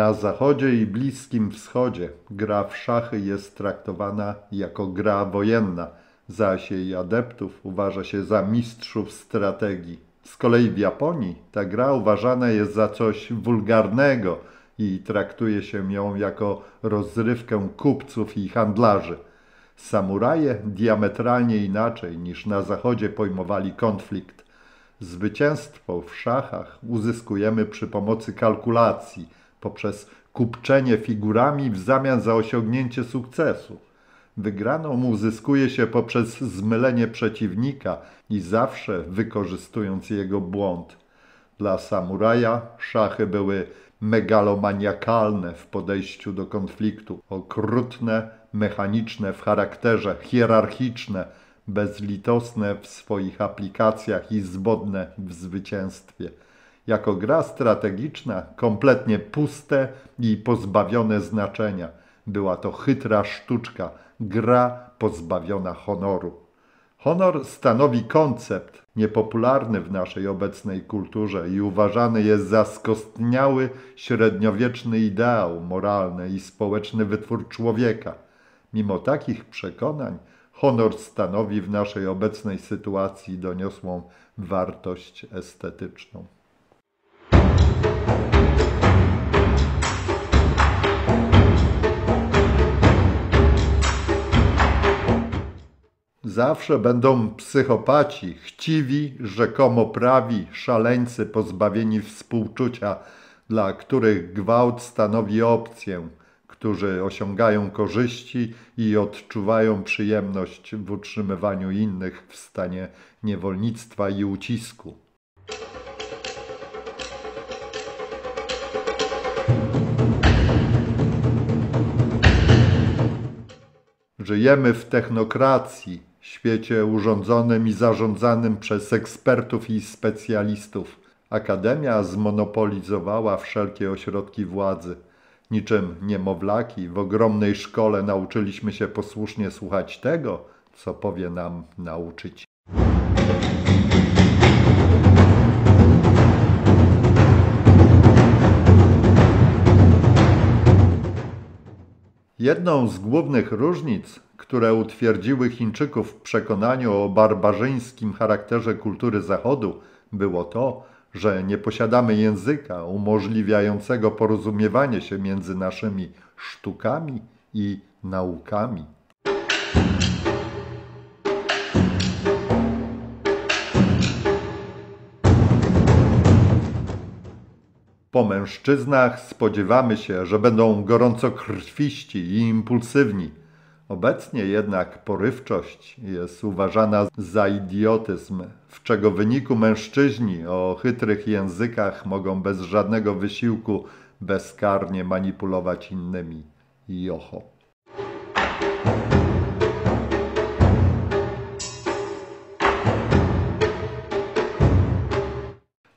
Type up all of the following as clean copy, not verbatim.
Na Zachodzie i Bliskim Wschodzie gra w szachy jest traktowana jako gra wojenna, zaś jej adeptów uważa się za mistrzów strategii. Z kolei w Japonii ta gra uważana jest za coś wulgarnego i traktuje się ją jako rozrywkę kupców i handlarzy. Samuraje diametralnie inaczej niż na Zachodzie pojmowali konflikt. Zwycięstwo w szachach uzyskujemy przy pomocy kalkulacji, poprzez kupczenie figurami w zamian za osiągnięcie sukcesu. Wygraną uzyskuje się poprzez zmylenie przeciwnika i zawsze wykorzystując jego błąd. Dla samuraja szachy były megalomaniakalne w podejściu do konfliktu, okrutne, mechaniczne w charakterze, hierarchiczne, bezlitosne w swoich aplikacjach i zbodne w zwycięstwie. Jako gra strategiczna, kompletnie puste i pozbawione znaczenia. Była to chytra sztuczka, gra pozbawiona honoru. Honor stanowi koncept niepopularny w naszej obecnej kulturze i uważany jest za skostniały, średniowieczny ideał moralny i społeczny wytwór człowieka. Mimo takich przekonań, honor stanowi w naszej obecnej sytuacji doniosłą wartość estetyczną. Zawsze będą psychopaci, chciwi, rzekomo prawi, szaleńcy pozbawieni współczucia, dla których gwałt stanowi opcję, którzy osiągają korzyści i odczuwają przyjemność w utrzymywaniu innych w stanie niewolnictwa i ucisku. Żyjemy w technokracji, świecie urządzonym i zarządzanym przez ekspertów i specjalistów. Akademia zmonopolizowała wszelkie ośrodki władzy. Niczym niemowlaki w ogromnej szkole nauczyliśmy się posłusznie słuchać tego, co powie nam nauczyciel. Jedną z głównych różnic, które utwierdziły Chińczyków w przekonaniu o barbarzyńskim charakterze kultury Zachodu, było to, że nie posiadamy języka umożliwiającego porozumiewanie się między naszymi sztukami i naukami. Po mężczyznach spodziewamy się, że będą gorącokrwiści i impulsywni. Obecnie jednak porywczość jest uważana za idiotyzm, w czego wyniku mężczyźni o chytrych językach mogą bez żadnego wysiłku bezkarnie manipulować innymi. Joho.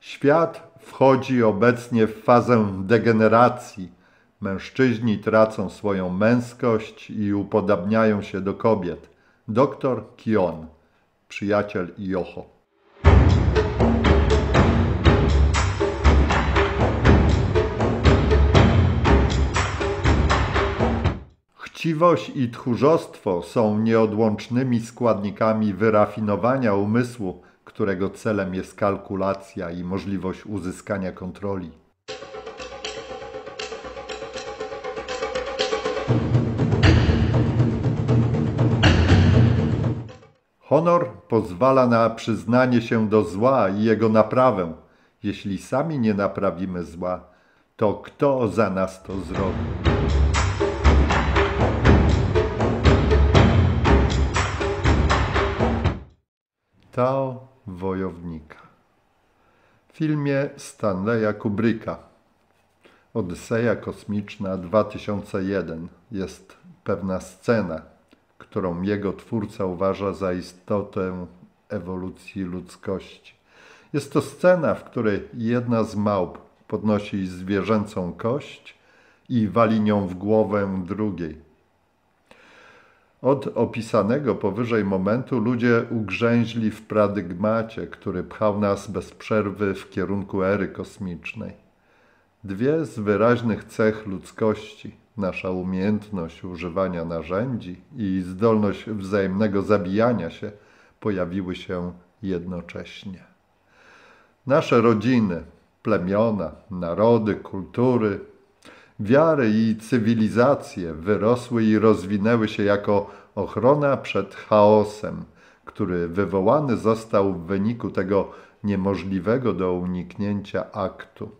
Świat wchodzi obecnie w fazę degeneracji. Mężczyźni tracą swoją męskość i upodabniają się do kobiet. Doktor Kion, przyjaciel Joho. Chciwość i tchórzostwo są nieodłącznymi składnikami wyrafinowania umysłu, którego celem jest kalkulacja i możliwość uzyskania kontroli. Honor pozwala na przyznanie się do zła i jego naprawę. Jeśli sami nie naprawimy zła, to kto za nas to zrobi? Tao Wojownika. W filmie Stanleya Kubricka Odyseja kosmiczna 2001 jest pewna scena, którą jego twórca uważa za istotę ewolucji ludzkości. Jest to scena, w której jedna z małp podnosi zwierzęcą kość i wali nią w głowę drugiej. Od opisanego powyżej momentu ludzie ugrzęźli w pradygmacie, który pchał nas bez przerwy w kierunku ery kosmicznej. Dwie z wyraźnych cech ludzkości, nasza umiejętność używania narzędzi i zdolność wzajemnego zabijania się, pojawiły się jednocześnie. Nasze rodziny, plemiona, narody, kultury, wiary i cywilizacje wyrosły i rozwinęły się jako ochrona przed chaosem, który wywołany został w wyniku tego niemożliwego do uniknięcia aktu.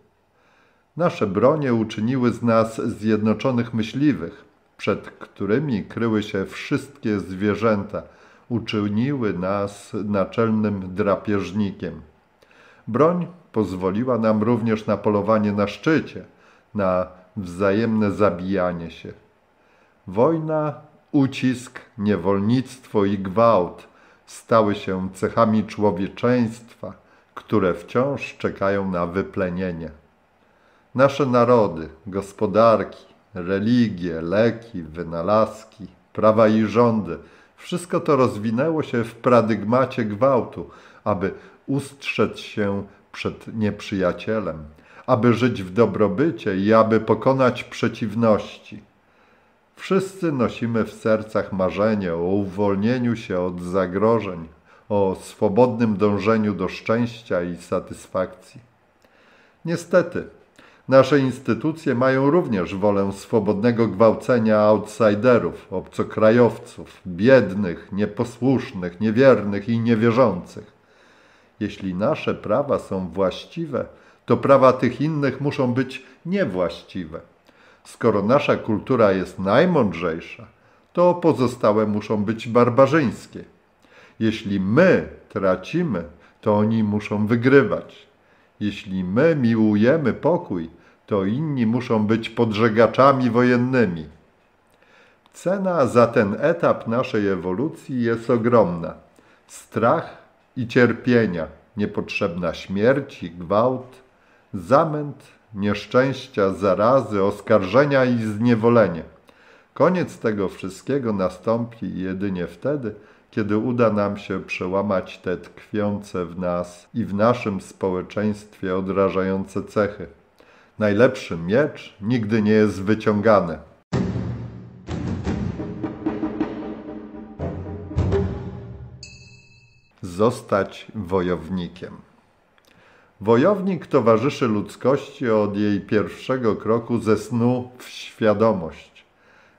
Nasze bronie uczyniły z nas zjednoczonych myśliwych, przed którymi kryły się wszystkie zwierzęta, uczyniły nas naczelnym drapieżnikiem. Broń pozwoliła nam również na polowanie na szczycie, na wzajemne zabijanie się. Wojna, ucisk, niewolnictwo i gwałt stały się cechami człowieczeństwa, które wciąż czekają na wyplenienie. Nasze narody, gospodarki, religie, leki, wynalazki, prawa i rządy, wszystko to rozwinęło się w paradygmacie gwałtu, aby ustrzec się przed nieprzyjacielem, aby żyć w dobrobycie i aby pokonać przeciwności. Wszyscy nosimy w sercach marzenie o uwolnieniu się od zagrożeń, o swobodnym dążeniu do szczęścia i satysfakcji. Niestety, nasze instytucje mają również wolę swobodnego gwałcenia outsiderów, obcokrajowców, biednych, nieposłusznych, niewiernych i niewierzących. Jeśli nasze prawa są właściwe, to prawa tych innych muszą być niewłaściwe. Skoro nasza kultura jest najmądrzejsza, to pozostałe muszą być barbarzyńskie. Jeśli my tracimy, to oni muszą wygrywać. Jeśli my miłujemy pokój, to inni muszą być podżegaczami wojennymi. Cena za ten etap naszej ewolucji jest ogromna. Strach i cierpienia, niepotrzebna śmierć i gwałt, zamęt, nieszczęścia, zarazy, oskarżenia i zniewolenie. Koniec tego wszystkiego nastąpi jedynie wtedy, kiedy uda nam się przełamać te tkwiące w nas i w naszym społeczeństwie odrażające cechy. Najlepszy miecz nigdy nie jest wyciągany. Zostać wojownikiem. Wojownik towarzyszy ludzkości od jej pierwszego kroku ze snu w świadomość.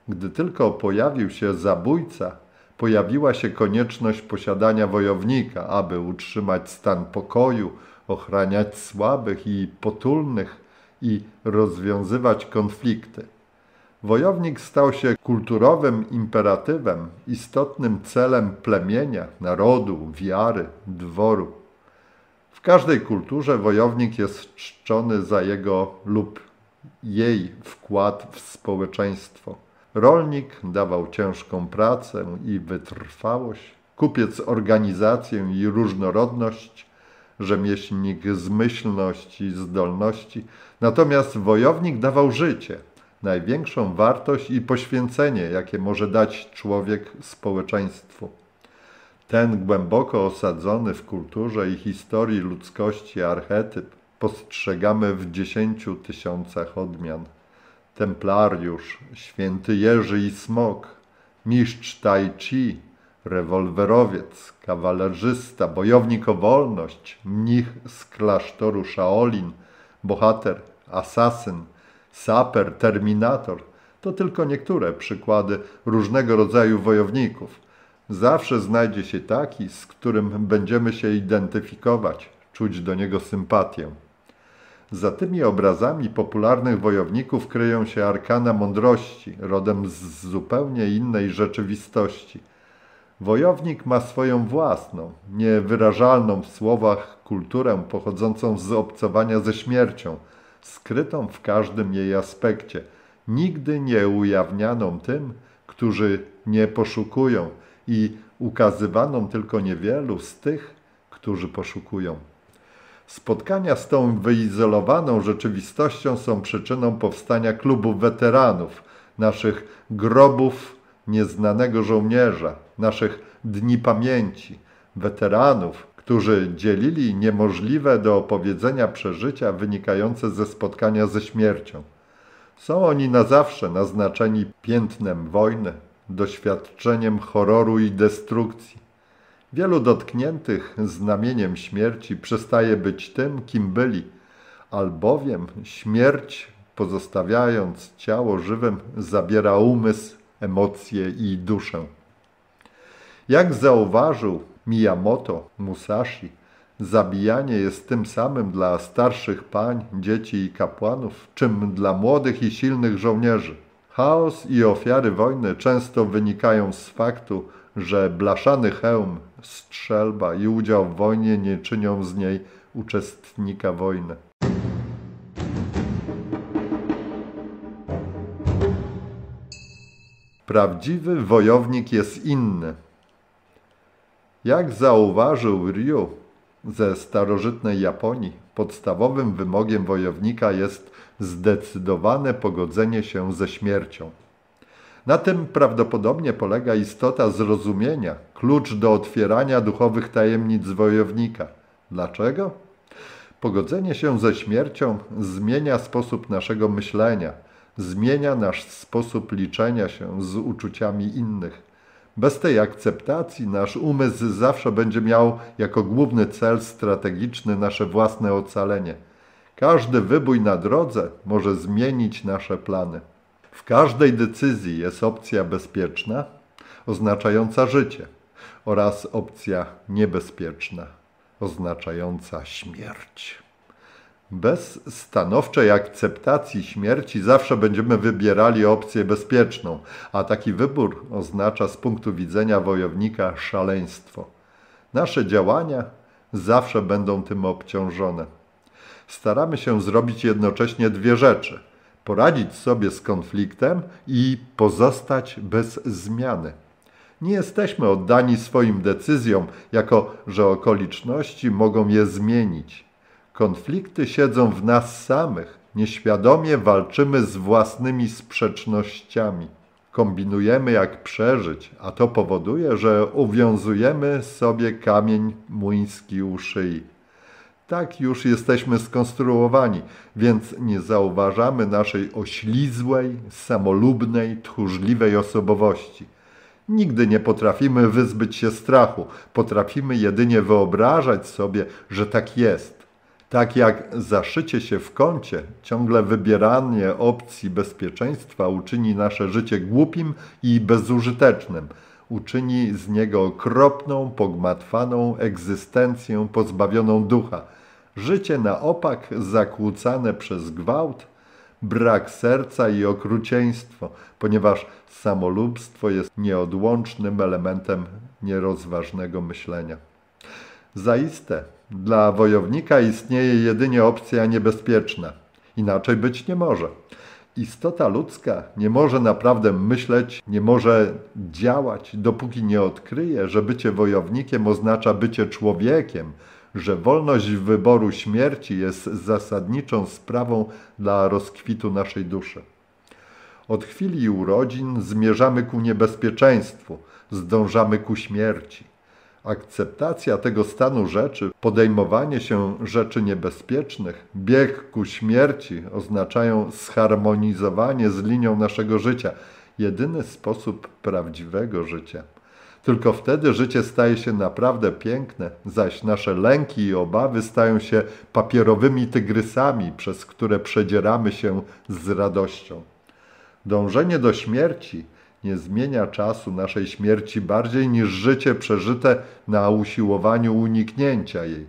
Gdy tylko pojawił się zabójca, pojawiła się konieczność posiadania wojownika, aby utrzymać stan pokoju, ochraniać słabych i potulnych i rozwiązywać konflikty. Wojownik stał się kulturowym imperatywem, istotnym celem plemienia, narodu, wiary, dworu. W każdej kulturze wojownik jest czczony za jego lub jej wkład w społeczeństwo. Rolnik dawał ciężką pracę i wytrwałość, kupiec organizację i różnorodność, rzemieślnik zmyślność i zdolności, natomiast wojownik dawał życie, największą wartość i poświęcenie, jakie może dać człowiek społeczeństwu. Ten głęboko osadzony w kulturze i historii ludzkości archetyp postrzegamy w 10 000 odmian. Templariusz, święty Jerzy i Smok, mistrz tai chi, rewolwerowiec, kawalerzysta, bojownik o wolność, mnich z klasztoru Shaolin, bohater, asasyn, saper, terminator – to tylko niektóre przykłady różnego rodzaju wojowników. Zawsze znajdzie się taki, z którym będziemy się identyfikować, czuć do niego sympatię. Za tymi obrazami popularnych wojowników kryją się arkana mądrości, rodem z zupełnie innej rzeczywistości. Wojownik ma swoją własną, niewyrażalną w słowach kulturę pochodzącą z obcowania ze śmiercią, skrytą w każdym jej aspekcie, nigdy nie ujawnianą tym, którzy nie poszukują i ukazywaną tylko niewielu z tych, którzy poszukują. Spotkania z tą wyizolowaną rzeczywistością są przyczyną powstania klubów weteranów, naszych grobów nieznanego żołnierza, naszych dni pamięci, weteranów, którzy dzielili niemożliwe do opowiedzenia przeżycia wynikające ze spotkania ze śmiercią. Są oni na zawsze naznaczeni piętnem wojny, doświadczeniem horroru i destrukcji. Wielu dotkniętych znamieniem śmierci przestaje być tym, kim byli, albowiem śmierć, pozostawiając ciało żywym, zabiera umysł, emocje i duszę. Jak zauważył Miyamoto Musashi, zabijanie jest tym samym dla starszych pań, dzieci i kapłanów, czym dla młodych i silnych żołnierzy. Chaos i ofiary wojny często wynikają z faktu, że blaszany hełm, strzelba i udział w wojnie nie czynią z niej uczestnika wojny. Prawdziwy wojownik jest inny. Jak zauważył Ryu ze starożytnej Japonii, podstawowym wymogiem wojownika jest zdecydowane pogodzenie się ze śmiercią. Na tym prawdopodobnie polega istota zrozumienia, klucz do otwierania duchowych tajemnic wojownika. Dlaczego? Pogodzenie się ze śmiercią zmienia sposób naszego myślenia, zmienia nasz sposób liczenia się z uczuciami innych. Bez tej akceptacji nasz umysł zawsze będzie miał jako główny cel strategiczny nasze własne ocalenie. Każdy wybój na drodze może zmienić nasze plany. W każdej decyzji jest opcja bezpieczna, oznaczająca życie, oraz opcja niebezpieczna, oznaczająca śmierć. Bez stanowczej akceptacji śmierci zawsze będziemy wybierali opcję bezpieczną, a taki wybór oznacza z punktu widzenia wojownika szaleństwo. Nasze działania zawsze będą tym obciążone. Staramy się zrobić jednocześnie dwie rzeczy: poradzić sobie z konfliktem i pozostać bez zmiany. Nie jesteśmy oddani swoim decyzjom, jako że okoliczności mogą je zmienić. Konflikty siedzą w nas samych, nieświadomie walczymy z własnymi sprzecznościami. Kombinujemy, jak przeżyć, a to powoduje, że uwiązujemy sobie kamień młyński u szyi. Tak już jesteśmy skonstruowani, więc nie zauważamy naszej oślizłej, samolubnej, tchórzliwej osobowości. Nigdy nie potrafimy wyzbyć się strachu, potrafimy jedynie wyobrażać sobie, że tak jest. Tak jak zaszycie się w kącie, ciągle wybieranie opcji bezpieczeństwa uczyni nasze życie głupim i bezużytecznym. Uczyni z niego okropną, pogmatwaną egzystencję pozbawioną ducha. Życie na opak zakłócane przez gwałt, brak serca i okrucieństwo, ponieważ samolubstwo jest nieodłącznym elementem nierozważnego myślenia. Zaiste, dla wojownika istnieje jedynie opcja niebezpieczna. Inaczej być nie może. Istota ludzka nie może naprawdę myśleć, nie może działać, dopóki nie odkryje, że bycie wojownikiem oznacza bycie człowiekiem, że wolność wyboru śmierci jest zasadniczą sprawą dla rozkwitu naszej duszy. Od chwili urodzin zmierzamy ku niebezpieczeństwu, zdążamy ku śmierci. Akceptacja tego stanu rzeczy, podejmowanie się rzeczy niebezpiecznych, bieg ku śmierci oznaczają zharmonizowanie z linią naszego życia, jedyny sposób prawdziwego życia. Tylko wtedy życie staje się naprawdę piękne, zaś nasze lęki i obawy stają się papierowymi tygrysami, przez które przedzieramy się z radością. Dążenie do śmierci nie zmienia czasu naszej śmierci bardziej niż życie przeżyte na usiłowaniu uniknięcia jej.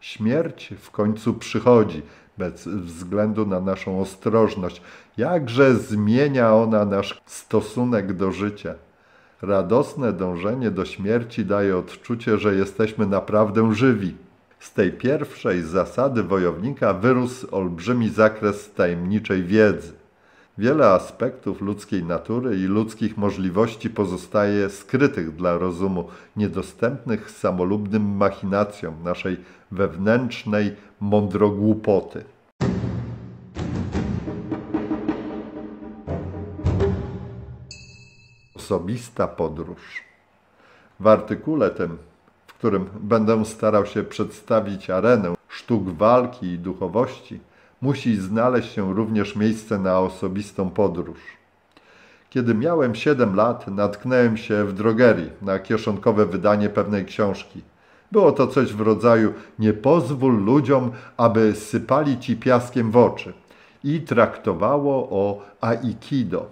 Śmierć w końcu przychodzi, bez względu na naszą ostrożność. Jakże zmienia ona nasz stosunek do życia. Radosne dążenie do śmierci daje odczucie, że jesteśmy naprawdę żywi. Z tej pierwszej zasady wojownika wyrósł olbrzymi zakres tajemniczej wiedzy. Wiele aspektów ludzkiej natury i ludzkich możliwości pozostaje skrytych dla rozumu, niedostępnych samolubnym machinacjom naszej wewnętrznej mądrogłupoty. Osobista podróż. W artykule tym, w którym będę starał się przedstawić arenę sztuk walki i duchowości, musi znaleźć się również miejsce na osobistą podróż. Kiedy miałem 7 lat, natknąłem się w drogerii na kieszonkowe wydanie pewnej książki. Było to coś w rodzaju „Nie pozwól ludziom, aby sypali ci piaskiem w oczy” i traktowało o aikido.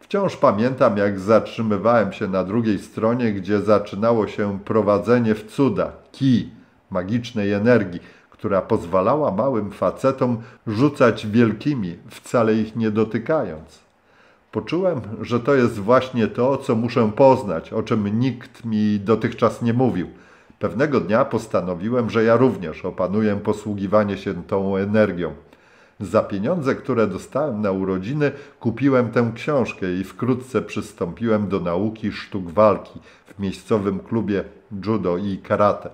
Wciąż pamiętam, jak zatrzymywałem się na drugiej stronie, gdzie zaczynało się prowadzenie w cuda, ki, magicznej energii, która pozwalała małym facetom rzucać wielkimi, wcale ich nie dotykając. Poczułem, że to jest właśnie to, co muszę poznać, o czym nikt mi dotychczas nie mówił. Pewnego dnia postanowiłem, że ja również opanuję posługiwanie się tą energią. Za pieniądze, które dostałem na urodziny, kupiłem tę książkę i wkrótce przystąpiłem do nauki sztuk walki w miejscowym klubie judo i karate.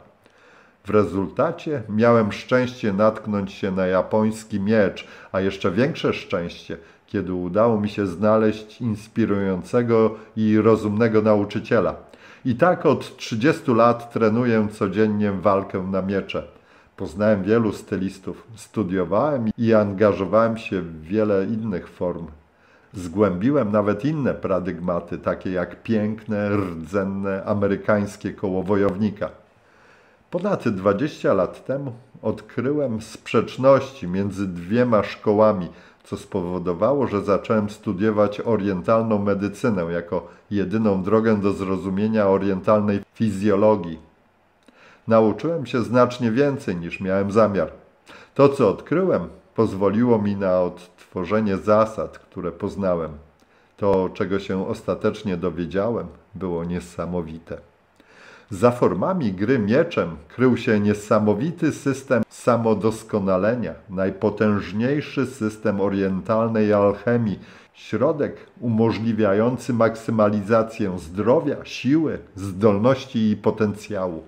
W rezultacie miałem szczęście natknąć się na japoński miecz, a jeszcze większe szczęście, kiedy udało mi się znaleźć inspirującego i rozumnego nauczyciela. I tak od 30 lat trenuję codziennie walkę na miecze. Poznałem wielu stylistów, studiowałem i angażowałem się w wiele innych form. Zgłębiłem nawet inne paradygmaty, takie jak piękne, rdzenne amerykańskie koło wojownika. Ponad 20 lat temu odkryłem sprzeczności między dwiema szkołami, co spowodowało, że zacząłem studiować orientalną medycynę jako jedyną drogę do zrozumienia orientalnej fizjologii. Nauczyłem się znacznie więcej, niż miałem zamiar. To, co odkryłem, pozwoliło mi na odtworzenie zasad, które poznałem. To, czego się ostatecznie dowiedziałem, było niesamowite. Za formami gry mieczem krył się niesamowity system samodoskonalenia, najpotężniejszy system orientalnej alchemii, środek umożliwiający maksymalizację zdrowia, siły, zdolności i potencjału.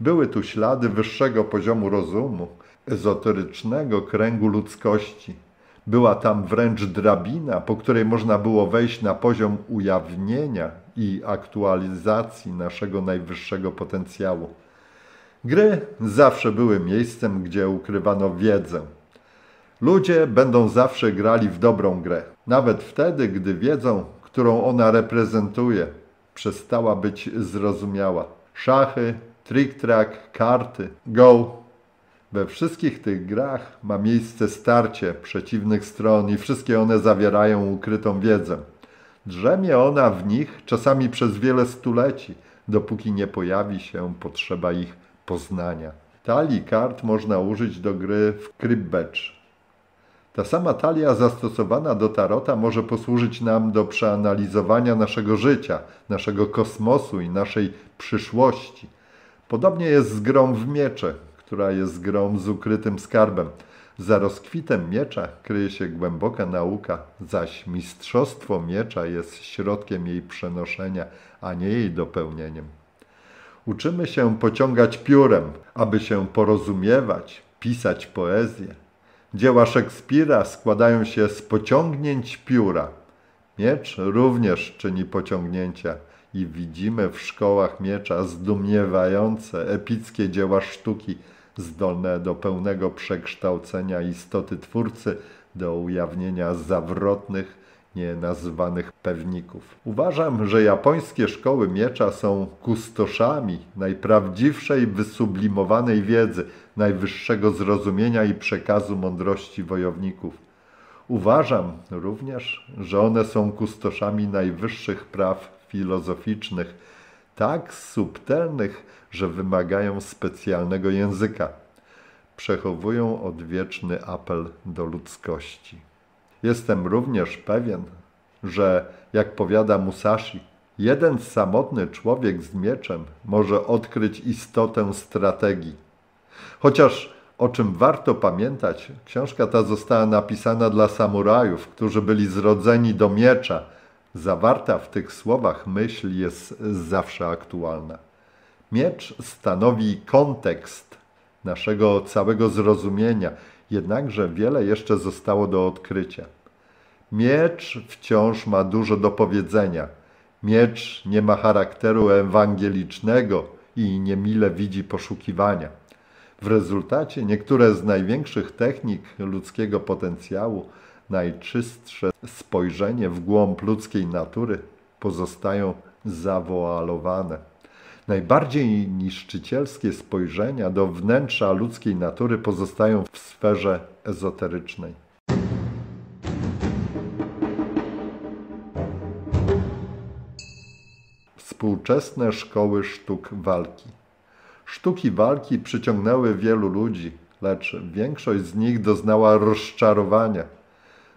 Były tu ślady wyższego poziomu rozumu, ezoterycznego kręgu ludzkości. Była tam wręcz drabina, po której można było wejść na poziom ujawnienia i aktualizacji naszego najwyższego potencjału. Gry zawsze były miejscem, gdzie ukrywano wiedzę. Ludzie będą zawsze grali w dobrą grę, nawet wtedy, gdy wiedzą, którą ona reprezentuje, przestała być zrozumiała. Szachy, trick-track, karty, go. We wszystkich tych grach ma miejsce starcie przeciwnych stron i wszystkie one zawierają ukrytą wiedzę. Drzemie ona w nich czasami przez wiele stuleci, dopóki nie pojawi się potrzeba ich poznania. Talii kart można użyć do gry w cribbage. Ta sama talia zastosowana do tarota może posłużyć nam do przeanalizowania naszego życia, naszego kosmosu i naszej przyszłości. Podobnie jest z grą w miecze, która jest grą z ukrytym skarbem. Za rozkwitem miecza kryje się głęboka nauka, zaś mistrzostwo miecza jest środkiem jej przenoszenia, a nie jej dopełnieniem. Uczymy się pociągać piórem, aby się porozumiewać, pisać poezję. Dzieła Szekspira składają się z pociągnięć pióra. Miecz również czyni pociągnięcia i widzimy w szkołach miecza zdumiewające, epickie dzieła sztuki, zdolne do pełnego przekształcenia istoty twórcy, do ujawnienia zawrotnych, nienazwanych pewników. Uważam, że japońskie szkoły miecza są kustoszami najprawdziwszej, wysublimowanej wiedzy, najwyższego zrozumienia i przekazu mądrości wojowników. Uważam również, że one są kustoszami najwyższych praw filozoficznych, tak subtelnych, że wymagają specjalnego języka. Przechowują odwieczny apel do ludzkości. Jestem również pewien, że, jak powiada Musashi, jeden samotny człowiek z mieczem może odkryć istotę strategii. Chociaż, o czym warto pamiętać, książka ta została napisana dla samurajów, którzy byli zrodzeni do miecza. Zawarta w tych słowach myśl jest zawsze aktualna. Miecz stanowi kontekst naszego całego zrozumienia, jednakże wiele jeszcze zostało do odkrycia. Miecz wciąż ma dużo do powiedzenia. Miecz nie ma charakteru ewangelicznego i niemile widzi poszukiwania. W rezultacie niektóre z największych technik ludzkiego potencjału, najczystsze spojrzenie w głąb ludzkiej natury, pozostają zawoalowane. Najbardziej niszczycielskie spojrzenia do wnętrza ludzkiej natury pozostają w sferze ezoterycznej. Współczesne szkoły sztuk walki. Sztuki walki przyciągnęły wielu ludzi, lecz większość z nich doznała rozczarowania.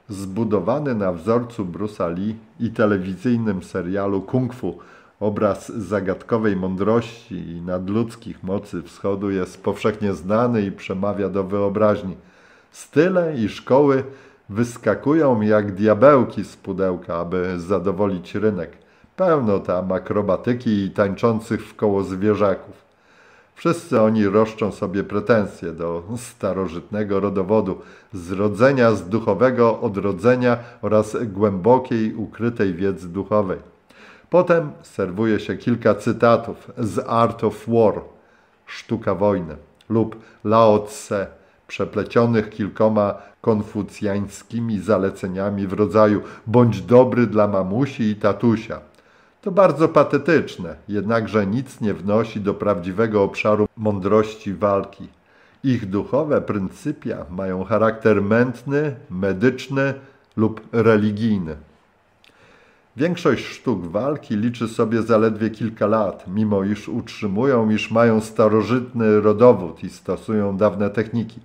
Zbudowany na wzorcu Bruce'a Lee i telewizyjnym serialu Kung Fu obraz zagadkowej mądrości i nadludzkich mocy wschodu jest powszechnie znany i przemawia do wyobraźni. Style i szkoły wyskakują jak diabełki z pudełka, aby zadowolić rynek. Pełno tam akrobatyki i tańczących w koło zwierzaków. Wszyscy oni roszczą sobie pretensje do starożytnego rodowodu, zrodzenia z duchowego odrodzenia oraz głębokiej, ukrytej wiedzy duchowej. Potem serwuje się kilka cytatów z Art of War, Sztuka wojny, lub Lao Tse, przeplecionych kilkoma konfucjańskimi zaleceniami w rodzaju bądź dobry dla mamusi i tatusia. To bardzo patetyczne, jednakże nic nie wnosi do prawdziwego obszaru mądrości walki. Ich duchowe pryncypia mają charakter mętny, medyczny lub religijny. Większość sztuk walki liczy sobie zaledwie kilka lat, mimo iż utrzymują, iż mają starożytny rodowód i stosują dawne techniki.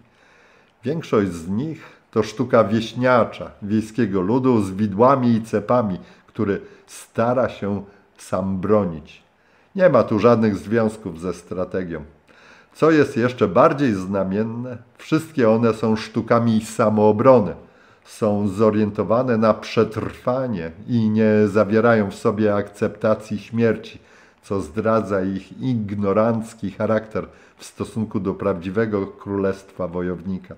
Większość z nich to sztuka wieśniacza, wiejskiego ludu z widłami i cepami, który stara się sam bronić. Nie ma tu żadnych związków ze strategią. Co jest jeszcze bardziej znamienne, wszystkie one są sztukami samoobrony. Są zorientowane na przetrwanie i nie zawierają w sobie akceptacji śmierci, co zdradza ich ignorancki charakter w stosunku do prawdziwego królestwa wojownika.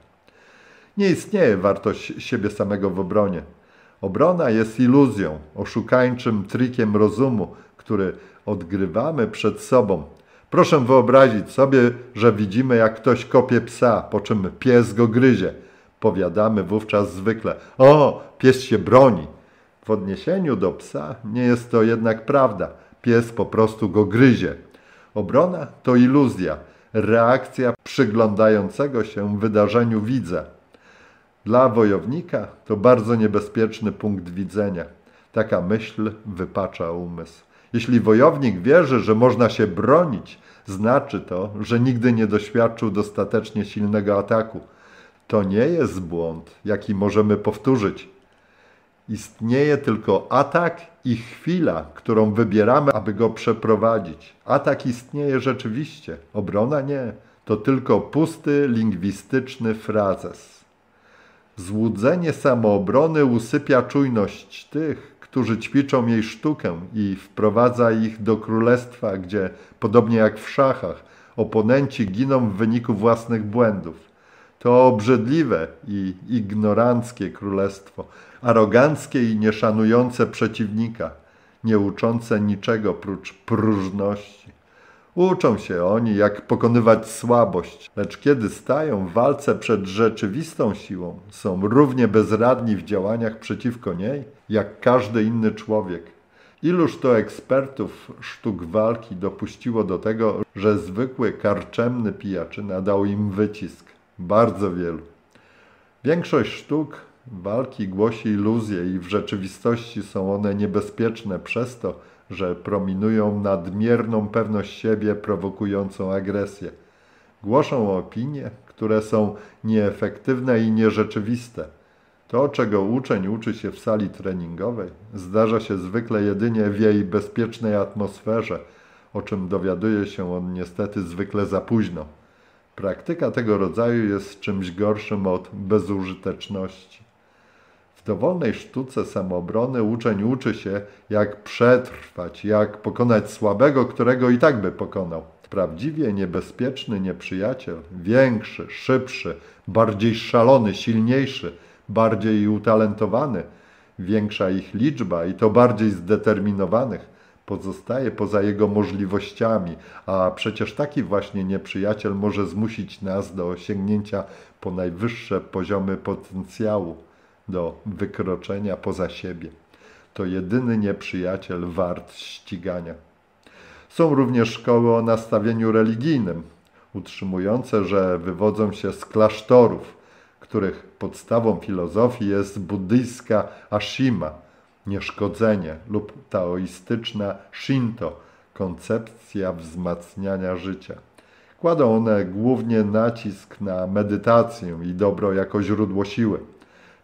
Nie istnieje wartość siebie samego w obronie. Obrona jest iluzją, oszukańczym trikiem rozumu, który odgrywamy przed sobą. Proszę wyobrazić sobie, że widzimy, jak ktoś kopie psa, po czym pies go gryzie. Powiadamy wówczas zwykle: o, pies się broni. W odniesieniu do psa nie jest to jednak prawda. Pies po prostu go gryzie. Obrona to iluzja, reakcja przyglądającego się wydarzeniu widza. Dla wojownika to bardzo niebezpieczny punkt widzenia. Taka myśl wypacza umysł. Jeśli wojownik wierzy, że można się bronić, znaczy to, że nigdy nie doświadczył dostatecznie silnego ataku. To nie jest błąd, jaki możemy powtórzyć. Istnieje tylko atak i chwila, którą wybieramy, aby go przeprowadzić. Atak istnieje rzeczywiście, obrona nie. To tylko pusty, lingwistyczny frazes. Złudzenie samoobrony usypia czujność tych, którzy ćwiczą jej sztukę i wprowadza ich do królestwa, gdzie, podobnie jak w szachach, oponenci giną w wyniku własnych błędów. To obrzydliwe i ignoranckie królestwo, aroganckie i nieszanujące przeciwnika, nie uczące niczego prócz próżności. Uczą się oni, jak pokonywać słabość, lecz kiedy stają w walce przed rzeczywistą siłą, są równie bezradni w działaniach przeciwko niej, jak każdy inny człowiek. Iluż to ekspertów sztuk walki dopuściło do tego, że zwykły karczemny pijaczyna dał im wycisk. Bardzo wielu. Większość sztuk walki głosi iluzje i w rzeczywistości są one niebezpieczne przez to, że prominują nadmierną pewność siebie prowokującą agresję. Głoszą opinie, które są nieefektywne i nierzeczywiste. To, czego uczeń uczy się w sali treningowej, zdarza się zwykle jedynie w jej bezpiecznej atmosferze, o czym dowiaduje się on niestety zwykle za późno. Praktyka tego rodzaju jest czymś gorszym od bezużyteczności. W dowolnej sztuce samoobrony uczeń uczy się, jak przetrwać, jak pokonać słabego, którego i tak by pokonał. Prawdziwie niebezpieczny nieprzyjaciel, większy, szybszy, bardziej szalony, silniejszy, bardziej utalentowany, większa ich liczba i to bardziej zdeterminowanych, pozostaje poza jego możliwościami, a przecież taki właśnie nieprzyjaciel może zmusić nas do sięgnięcia po najwyższe poziomy potencjału, do wykroczenia poza siebie. To jedyny nieprzyjaciel wart ścigania. Są również szkoły o nastawieniu religijnym, utrzymujące, że wywodzą się z klasztorów, których podstawą filozofii jest buddyjska ashima, nieszkodzenie, lub taoistyczna shinto, koncepcja wzmacniania życia. Kładą one głównie nacisk na medytację i dobro jako źródło siły.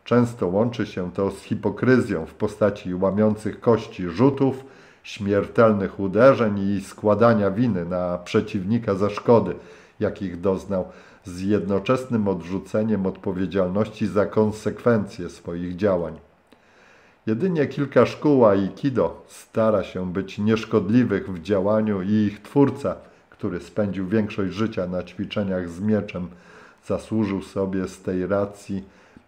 Często łączy się to z hipokryzją w postaci łamiących kości rzutów, śmiertelnych uderzeń i składania winy na przeciwnika za szkody, jakich doznał, z jednoczesnym odrzuceniem odpowiedzialności za konsekwencje swoich działań. Jedynie kilka szkół aikido stara się być nieszkodliwych w działaniu i ich twórca, który spędził większość życia na ćwiczeniach z mieczem, zasłużył sobie z tej racji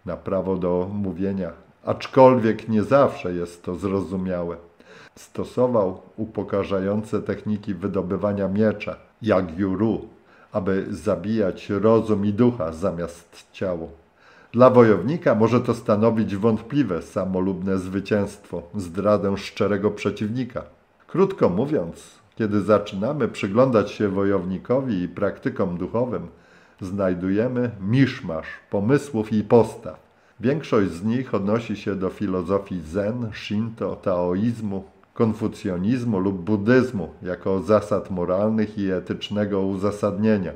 na prawo do mówienia, aczkolwiek nie zawsze jest to zrozumiałe. Stosował upokarzające techniki wydobywania miecza, jagyuru, aby zabijać rozum i ducha zamiast ciało. Dla wojownika może to stanowić wątpliwe, samolubne zwycięstwo, zdradę szczerego przeciwnika. Krótko mówiąc, kiedy zaczynamy przyglądać się wojownikowi i praktykom duchowym, znajdujemy miszmasz pomysłów i postaw. Większość z nich odnosi się do filozofii zen, shinto, taoizmu, konfucjonizmu lub buddyzmu jako zasad moralnych i etycznego uzasadnienia.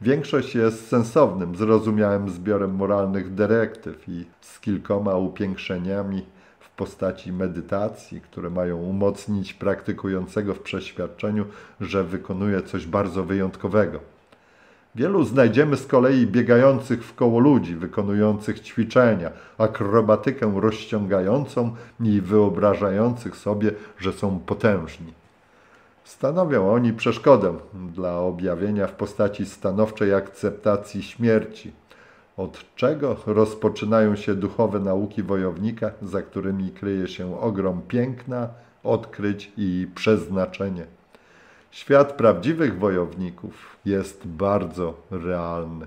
Większość jest sensownym, zrozumiałym zbiorem moralnych dyrektyw i z kilkoma upiększeniami w postaci medytacji, które mają umocnić praktykującego w przeświadczeniu, że wykonuje coś bardzo wyjątkowego. Wielu znajdziemy z kolei biegających w koło ludzi, wykonujących ćwiczenia, akrobatykę rozciągającą i wyobrażających sobie, że są potężni. Stanowią oni przeszkodę dla objawienia w postaci stanowczej akceptacji śmierci, od czego rozpoczynają się duchowe nauki wojownika, za którymi kryje się ogrom piękna, odkryć i przeznaczenie. Świat prawdziwych wojowników jest bardzo realny.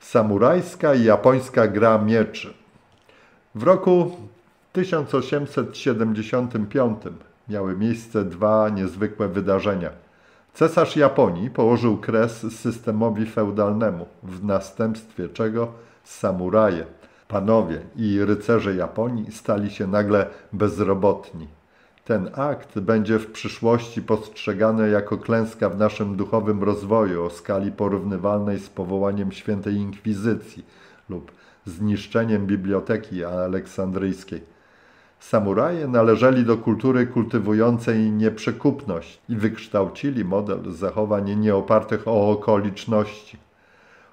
Samurajska i japońska gra mieczy. W roku 1875 miały miejsce dwa niezwykłe wydarzenia. Cesarz Japonii położył kres systemowi feudalnemu, w następstwie czego samuraje, panowie i rycerze Japonii stali się nagle bezrobotni. Ten akt będzie w przyszłości postrzegany jako klęska w naszym duchowym rozwoju o skali porównywalnej z powołaniem Świętej Inkwizycji lub zniszczeniem biblioteki aleksandryjskiej. Samuraje należeli do kultury kultywującej nieprzekupność i wykształcili model zachowań nieopartych o okoliczności.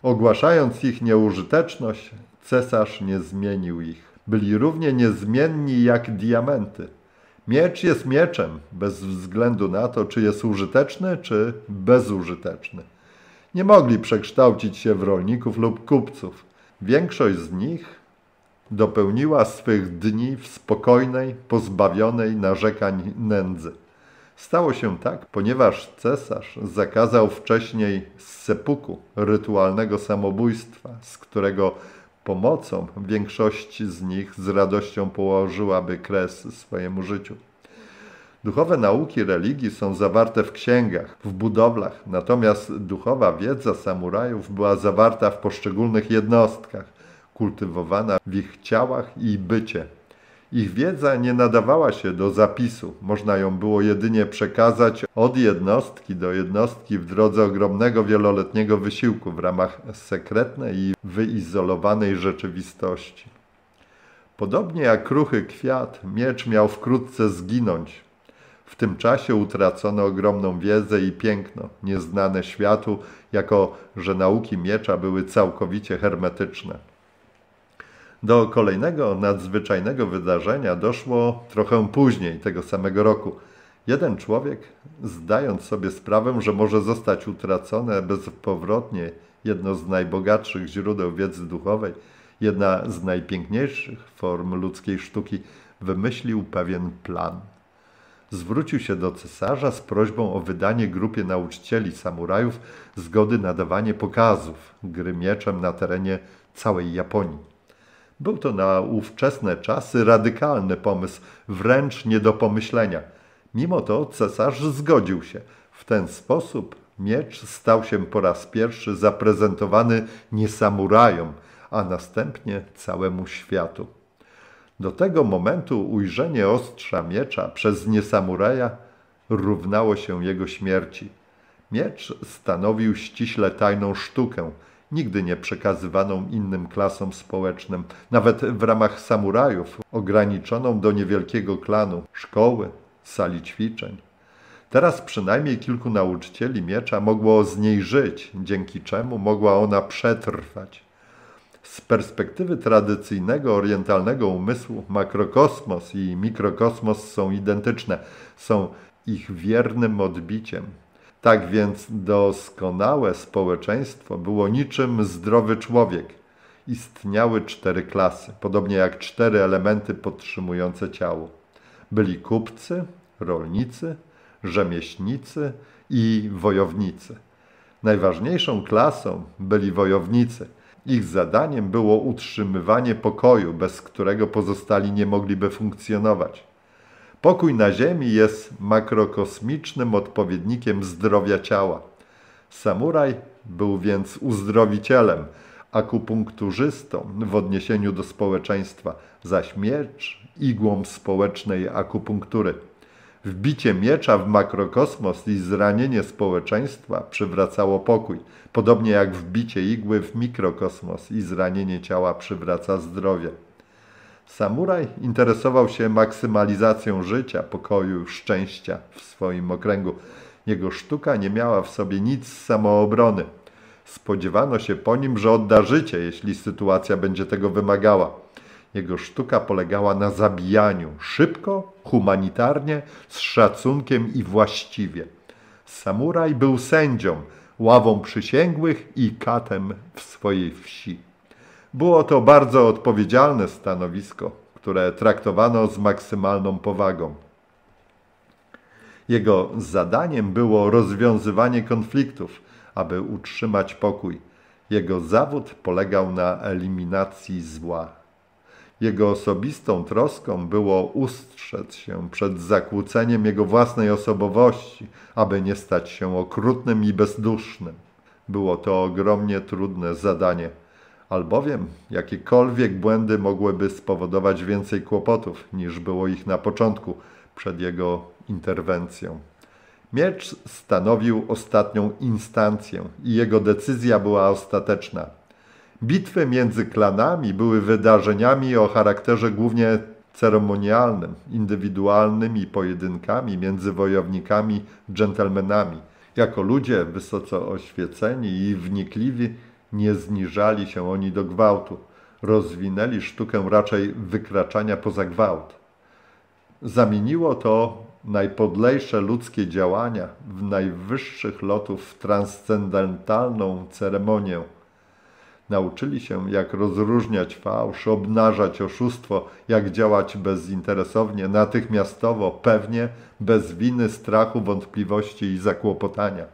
Ogłaszając ich nieużyteczność, cesarz nie zmienił ich. Byli równie niezmienni jak diamenty. Miecz jest mieczem, bez względu na to, czy jest użyteczny, czy bezużyteczny. Nie mogli przekształcić się w rolników lub kupców. Większość z nich dopełniła swych dni w spokojnej, pozbawionej narzekań nędzy. Stało się tak, ponieważ cesarz zakazał wcześniej seppuku, rytualnego samobójstwa, z którego pomocą większość z nich z radością położyłaby kres swojemu życiu. Duchowe nauki religii są zawarte w księgach, w budowlach, natomiast duchowa wiedza samurajów była zawarta w poszczególnych jednostkach, kultywowana w ich ciałach i bycie. Ich wiedza nie nadawała się do zapisu, można ją było jedynie przekazać od jednostki do jednostki w drodze ogromnego wieloletniego wysiłku w ramach sekretnej i wyizolowanej rzeczywistości. Podobnie jak ruchy kwiat, miecz miał wkrótce zginąć. W tym czasie utracono ogromną wiedzę i piękno, nieznane światu, jako że nauki miecza były całkowicie hermetyczne. Do kolejnego nadzwyczajnego wydarzenia doszło trochę później tego samego roku. Jeden człowiek, zdając sobie sprawę, że może zostać utracone bezpowrotnie jedno z najbogatszych źródeł wiedzy duchowej, jedna z najpiękniejszych form ludzkiej sztuki, wymyślił pewien plan. Zwrócił się do cesarza z prośbą o wydanie grupie nauczycieli samurajów zgody na dawanie pokazów gry mieczem na terenie całej Japonii. Był to na ówczesne czasy radykalny pomysł, wręcz nie do pomyślenia. Mimo to cesarz zgodził się. W ten sposób miecz stał się po raz pierwszy zaprezentowany nie samurajom, a następnie całemu światu. Do tego momentu ujrzenie ostrza miecza przez niesamuraja równało się jego śmierci. Miecz stanowił ściśle tajną sztukę, nigdy nie przekazywaną innym klasom społecznym, nawet w ramach samurajów, ograniczoną do niewielkiego klanu, szkoły, sali ćwiczeń. Teraz przynajmniej kilku nauczycieli miecza mogło z niej żyć, dzięki czemu mogła ona przetrwać. Z perspektywy tradycyjnego orientalnego umysłu makrokosmos i mikrokosmos są identyczne, są ich wiernym odbiciem. Tak więc doskonałe społeczeństwo było niczym zdrowy człowiek. Istniały cztery klasy, podobnie jak cztery elementy podtrzymujące ciało. Byli kupcy, rolnicy, rzemieślnicy i wojownicy. Najważniejszą klasą byli wojownicy. Ich zadaniem było utrzymywanie pokoju, bez którego pozostali nie mogliby funkcjonować. Pokój na Ziemi jest makrokosmicznym odpowiednikiem zdrowia ciała. Samuraj był więc uzdrowicielem, akupunkturzystą w odniesieniu do społeczeństwa, zaś miecz igłą społecznej akupunktury. Wbicie miecza w makrokosmos i zranienie społeczeństwa przywracało pokój, podobnie jak wbicie igły w mikrokosmos i zranienie ciała przywraca zdrowie. Samuraj interesował się maksymalizacją życia, pokoju, szczęścia w swoim okręgu. Jego sztuka nie miała w sobie nic z samoobrony. Spodziewano się po nim, że odda życie, jeśli sytuacja będzie tego wymagała. Jego sztuka polegała na zabijaniu szybko, humanitarnie, z szacunkiem i właściwie. Samuraj był sędzią, ławą przysięgłych i katem w swojej wsi. Było to bardzo odpowiedzialne stanowisko, które traktowano z maksymalną powagą. Jego zadaniem było rozwiązywanie konfliktów, aby utrzymać pokój. Jego zawód polegał na eliminacji zła. Jego osobistą troską było ustrzec się przed zakłóceniem jego własnej osobowości, aby nie stać się okrutnym i bezdusznym. Było to ogromnie trudne zadanie, albowiem jakiekolwiek błędy mogłyby spowodować więcej kłopotów, niż było ich na początku, przed jego interwencją. Miecz stanowił ostatnią instancję i jego decyzja była ostateczna. Bitwy między klanami były wydarzeniami o charakterze głównie ceremonialnym, indywidualnymi pojedynkami między wojownikami, dżentelmenami. Jako ludzie wysoce oświeceni i wnikliwi nie zniżali się oni do gwałtu. Rozwinęli sztukę raczej wykraczania poza gwałt. Zamieniło to najpodlejsze ludzkie działania w najwyższych lotów w transcendentalną ceremonię. Nauczyli się, jak rozróżniać fałsz, obnażać oszustwo, jak działać bezinteresownie, natychmiastowo, pewnie, bez winy, strachu, wątpliwości i zakłopotania.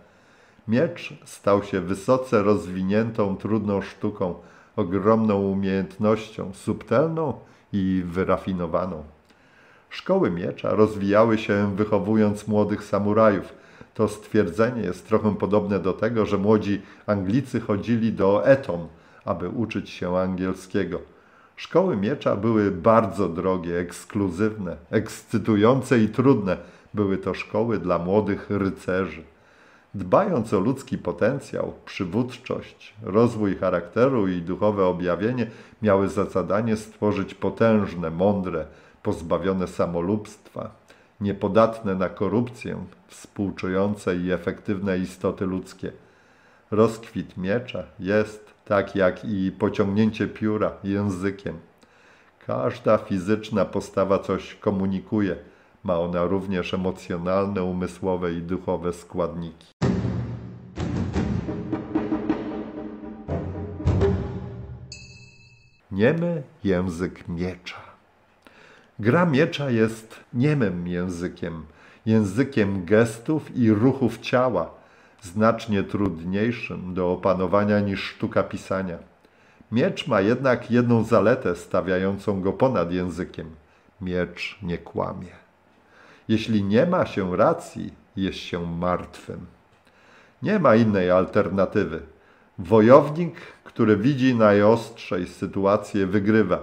Miecz stał się wysoce rozwiniętą, trudną sztuką, ogromną umiejętnością, subtelną i wyrafinowaną. Szkoły miecza rozwijały się, wychowując młodych samurajów. To stwierdzenie jest trochę podobne do tego, że młodzi Anglicy chodzili do Eton, aby uczyć się angielskiego. Szkoły miecza były bardzo drogie, ekskluzywne, ekscytujące i trudne. Były to szkoły dla młodych rycerzy. Dbając o ludzki potencjał, przywódczość, rozwój charakteru i duchowe objawienie miały za zadanie stworzyć potężne, mądre, pozbawione samolubstwa, niepodatne na korupcję, współczujące i efektywne istoty ludzkie. Rozkwit miecza jest tak jak i pociągnięcie pióra językiem. Każda fizyczna postawa coś komunikuje. Ma ona również emocjonalne, umysłowe i duchowe składniki. niemy język miecza. Gra miecza jest niemym językiem, językiem gestów i ruchów ciała, znacznie trudniejszym do opanowania niż sztuka pisania. Miecz ma jednak jedną zaletę stawiającą go ponad językiem. Miecz nie kłamie. Jeśli nie ma się racji, jest się martwym. Nie ma innej alternatywy. Wojownik, który widzi najostrzej sytuację, wygrywa.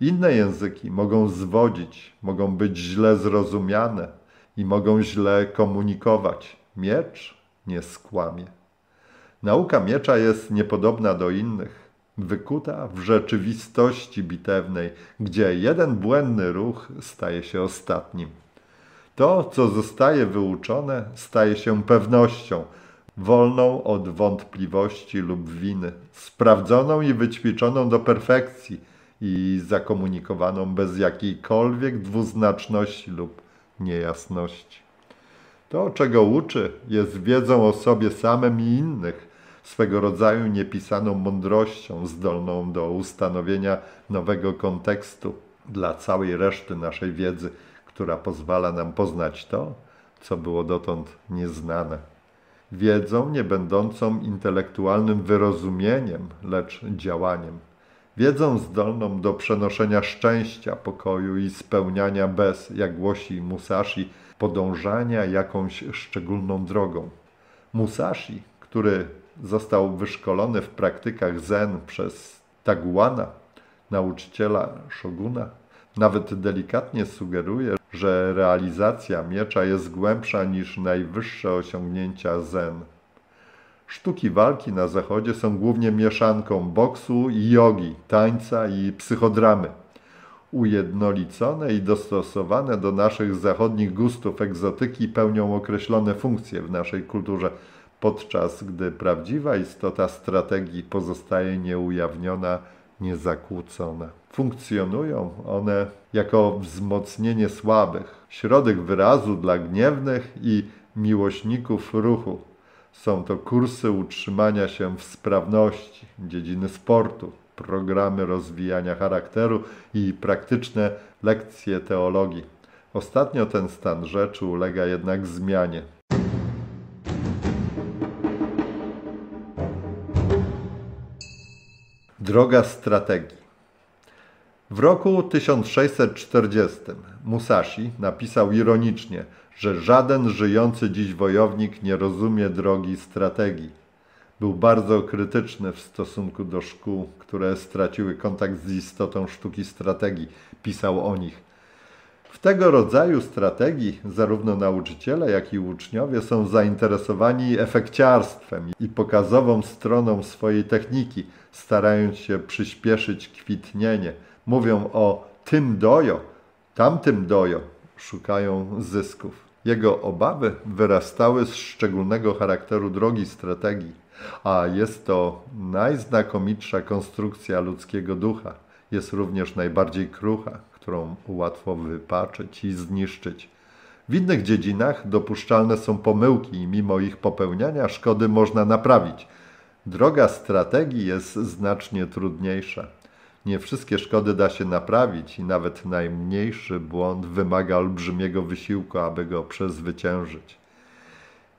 Inne języki mogą zwodzić, mogą być źle zrozumiane i mogą źle komunikować. Miecz nie skłamie. Nauka miecza jest niepodobna do innych, wykuta w rzeczywistości bitewnej, gdzie jeden błędny ruch staje się ostatnim. To, co zostaje wyuczone, staje się pewnością, wolną od wątpliwości lub winy, sprawdzoną i wyćwiczoną do perfekcji i zakomunikowaną bez jakiejkolwiek dwuznaczności lub niejasności. To, czego uczy, jest wiedzą o sobie samym i innych, swego rodzaju niepisaną mądrością zdolną do ustanowienia nowego kontekstu dla całej reszty naszej wiedzy, która pozwala nam poznać to, co było dotąd nieznane. Wiedzą nie będącą intelektualnym wyrozumieniem, lecz działaniem. Wiedzą zdolną do przenoszenia szczęścia, pokoju i spełniania bez, jak głosi Musashi, podążania jakąś szczególną drogą. Musashi, który został wyszkolony w praktykach zen przez Taguana, nauczyciela szoguna, nawet delikatnie sugeruje, że realizacja miecza jest głębsza niż najwyższe osiągnięcia zen. Sztuki walki na Zachodzie są głównie mieszanką boksu i jogi, tańca i psychodramy, ujednolicone i dostosowane do naszych zachodnich gustów egzotyki pełnią określone funkcje w naszej kulturze, podczas gdy prawdziwa istota strategii pozostaje nieujawniona, niezakłócone. Funkcjonują one jako wzmocnienie słabych, środek wyrazu dla gniewnych i miłośników ruchu. Są to kursy utrzymania się w sprawności, dziedziny sportu, programy rozwijania charakteru i praktyczne lekcje teologii. Ostatnio ten stan rzeczy ulega jednak zmianie. Droga strategii. W roku 1640 Musashi napisał ironicznie, że żaden żyjący dziś wojownik nie rozumie drogi strategii. Był bardzo krytyczny w stosunku do szkół, które straciły kontakt z istotą sztuki strategii. Pisał o nich. W tego rodzaju strategii zarówno nauczyciele, jak i uczniowie są zainteresowani efekciarstwem i pokazową stroną swojej techniki, starając się przyspieszyć kwitnienie. Mówią o tym dojo, tamtym dojo, szukają zysków. Jego obawy wyrastały z szczególnego charakteru drogi strategii, a jest to najznakomitsza konstrukcja ludzkiego ducha. Jest również najbardziej krucha, którą łatwo wypaczyć i zniszczyć. W innych dziedzinach dopuszczalne są pomyłki i mimo ich popełniania szkody można naprawić. Droga strategii jest znacznie trudniejsza. Nie wszystkie szkody da się naprawić i nawet najmniejszy błąd wymaga olbrzymiego wysiłku, aby go przezwyciężyć.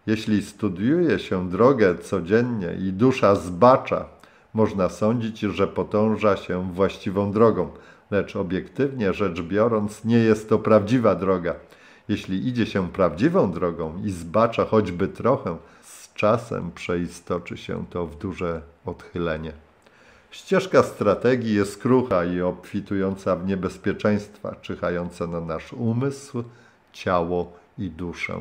Jeśli studiuje się drogę codziennie i dusza zbacza, można sądzić, że podąża się właściwą drogą, lecz obiektywnie rzecz biorąc nie jest to prawdziwa droga. Jeśli idzie się prawdziwą drogą i zbacza choćby trochę, z czasem przeistoczy się to w duże odchylenie. Ścieżka strategii jest krucha i obfitująca w niebezpieczeństwa, czyhające na nasz umysł, ciało i duszę.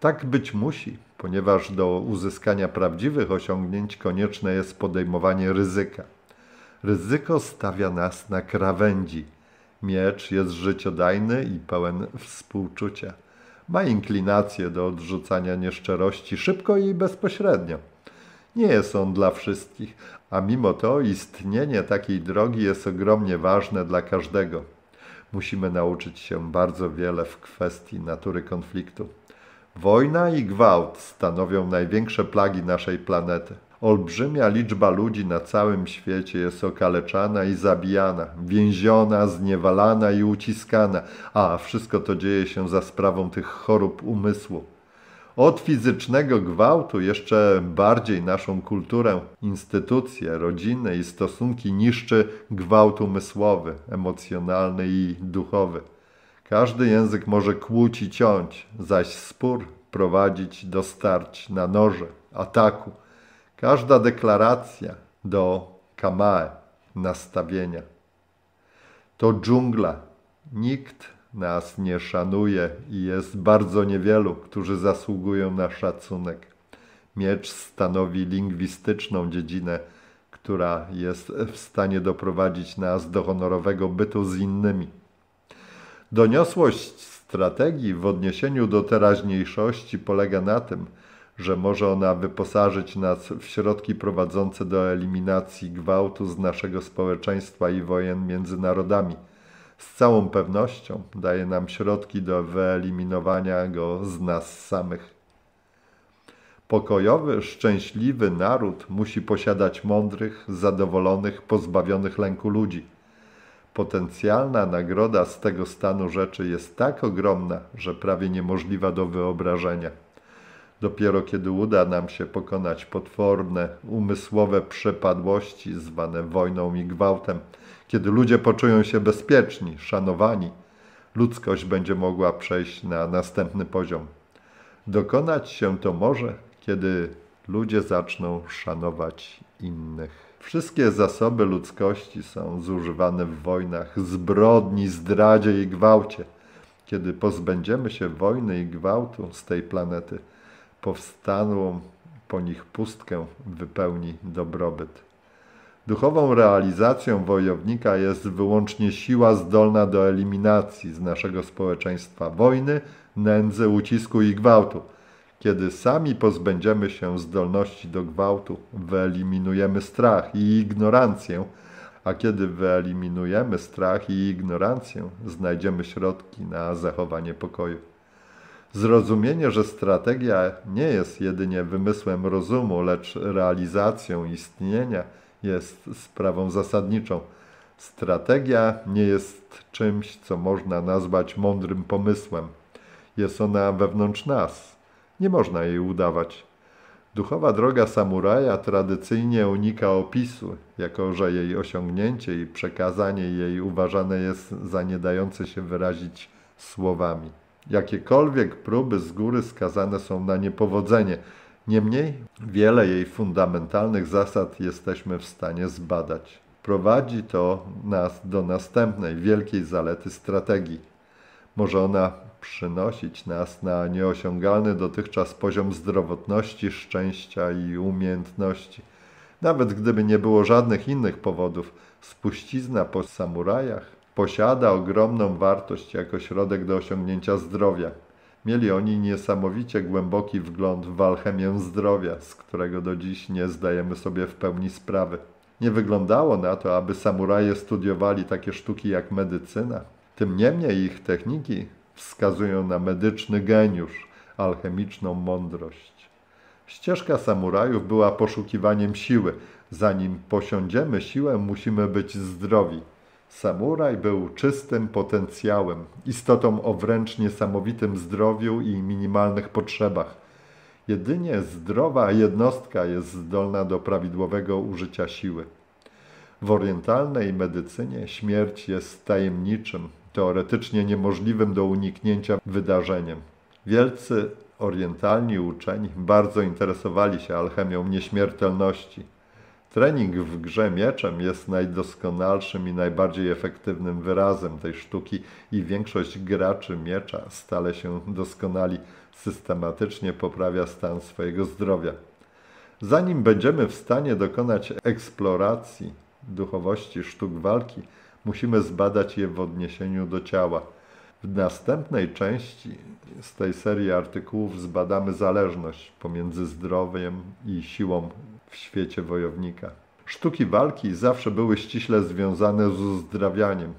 Tak być musi, ponieważ do uzyskania prawdziwych osiągnięć konieczne jest podejmowanie ryzyka. Ryzyko stawia nas na krawędzi. Miecz jest życiodajny i pełen współczucia. Ma inklinację do odrzucania nieszczerości szybko i bezpośrednio. Nie jest on dla wszystkich, a mimo to istnienie takiej drogi jest ogromnie ważne dla każdego. Musimy nauczyć się bardzo wiele w kwestii natury konfliktu. Wojna i gwałt stanowią największe plagi naszej planety. olbrzymia liczba ludzi na całym świecie jest okaleczana i zabijana, więziona, zniewalana i uciskana, a wszystko to dzieje się za sprawą tych chorób umysłu. Od fizycznego gwałtu jeszcze bardziej naszą kulturę, instytucje, rodziny i stosunki niszczy gwałt umysłowy, emocjonalny i duchowy. Każdy język może kłuć i ciąć, zaś spór prowadzić do starć na noże, ataku. Każda deklaracja do kamae, nastawienia. To dżungla. Nikt nas nie szanuje i jest bardzo niewielu, którzy zasługują na szacunek. Miecz stanowi lingwistyczną dziedzinę, która jest w stanie doprowadzić nas do honorowego bytu z innymi. Doniosłość strategii w odniesieniu do teraźniejszości polega na tym, że może ona wyposażyć nas w środki prowadzące do eliminacji gwałtu z naszego społeczeństwa i wojen między narodami. Z całą pewnością daje nam środki do wyeliminowania go z nas samych. Pokojowy, szczęśliwy naród musi posiadać mądrych, zadowolonych, pozbawionych lęku ludzi. Potencjalna nagroda z tego stanu rzeczy jest tak ogromna, że prawie niemożliwa do wyobrażenia. Dopiero kiedy uda nam się pokonać potworne, umysłowe przepadłości zwane wojną i gwałtem, kiedy ludzie poczują się bezpieczni, szanowani, ludzkość będzie mogła przejść na następny poziom. Dokonać się to może, kiedy ludzie zaczną szanować innych. Wszystkie zasoby ludzkości są zużywane w wojnach, zbrodni, zdradzie i gwałcie. Kiedy pozbędziemy się wojny i gwałtu z tej planety, powstaną po nich pustkę wypełni dobrobyt. Duchową realizacją wojownika jest wyłącznie siła zdolna do eliminacji z naszego społeczeństwa wojny, nędzy, ucisku i gwałtu. Kiedy sami pozbędziemy się zdolności do gwałtu, wyeliminujemy strach i ignorancję, a kiedy wyeliminujemy strach i ignorancję, znajdziemy środki na zachowanie pokoju. Zrozumienie, że strategia nie jest jedynie wymysłem rozumu, lecz realizacją istnienia, jest sprawą zasadniczą. Strategia nie jest czymś, co można nazwać mądrym pomysłem. Jest ona wewnątrz nas. Nie można jej udawać. Duchowa droga samuraja tradycyjnie unika opisu, jako że jej osiągnięcie i przekazanie jej uważane jest za nie dające się wyrazić słowami. Jakiekolwiek próby z góry skazane są na niepowodzenie. Niemniej wiele jej fundamentalnych zasad jesteśmy w stanie zbadać. Prowadzi to nas do następnej wielkiej zalety strategii. Może ona przynosić nas na nieosiągalny dotychczas poziom zdrowotności, szczęścia i umiejętności. Nawet gdyby nie było żadnych innych powodów, spuścizna po samurajach posiada ogromną wartość jako środek do osiągnięcia zdrowia. Mieli oni niesamowicie głęboki wgląd w alchemię zdrowia, z którego do dziś nie zdajemy sobie w pełni sprawy. Nie wyglądało na to, aby samuraje studiowali takie sztuki jak medycyna. Tym niemniej ich techniki wskazują na medyczny geniusz, alchemiczną mądrość. Ścieżka samurajów była poszukiwaniem siły. Zanim posiądziemy siłę, musimy być zdrowi. Samuraj był czystym potencjałem, istotą o wręcz niesamowitym zdrowiu i minimalnych potrzebach. Jedynie zdrowa jednostka jest zdolna do prawidłowego użycia siły. W orientalnej medycynie śmierć jest tajemniczym, teoretycznie niemożliwym do uniknięcia wydarzeniem. Wielcy orientalni uczeni bardzo interesowali się alchemią nieśmiertelności. Trening w grze mieczem jest najdoskonalszym i najbardziej efektywnym wyrazem tej sztuki i większość graczy miecza stale się doskonali, systematycznie poprawia stan swojego zdrowia. Zanim będziemy w stanie dokonać eksploracji duchowości sztuk walki, musimy zbadać je w odniesieniu do ciała. W następnej części z tej serii artykułów zbadamy zależność pomiędzy zdrowiem i siłą w świecie wojownika. Sztuki walki zawsze były ściśle związane z uzdrawianiem.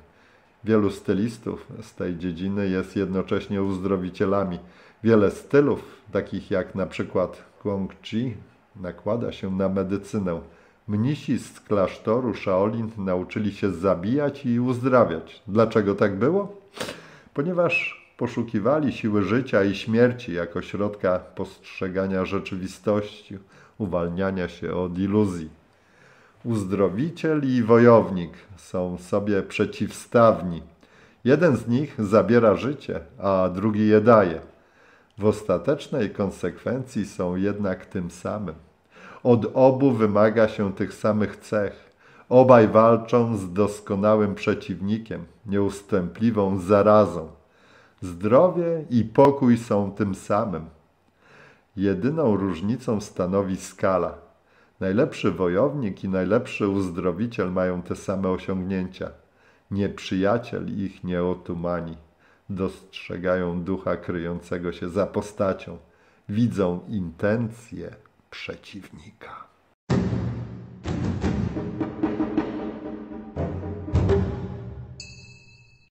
Wielu stylistów z tej dziedziny jest jednocześnie uzdrowicielami. Wiele stylów, takich jak na przykład Kung Chi, nakłada się na medycynę. Mnisi z klasztoru Shaolin nauczyli się zabijać i uzdrawiać. Dlaczego tak było? Ponieważ poszukiwali siły życia i śmierci jako środka postrzegania rzeczywistości, uwalniania się od iluzji. Uzdrowiciel i wojownik są sobie przeciwstawni. Jeden z nich zabiera życie, a drugi je daje. W ostatecznej konsekwencji są jednak tym samym. Od obu wymaga się tych samych cech. Obaj walczą z doskonałym przeciwnikiem, nieustępliwą zarazą. Zdrowie i pokój są tym samym. Jedyną różnicą stanowi skala. Najlepszy wojownik i najlepszy uzdrowiciel mają te same osiągnięcia. Nieprzyjaciel ich nie otumani. Dostrzegają ducha kryjącego się za postacią. Widzą intencje przeciwnika.